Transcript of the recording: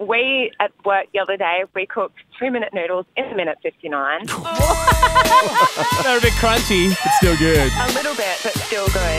We at work the other day, we cooked 2-minute noodles in 1:59. They're a bit crunchy, but still good. A little bit, but still good.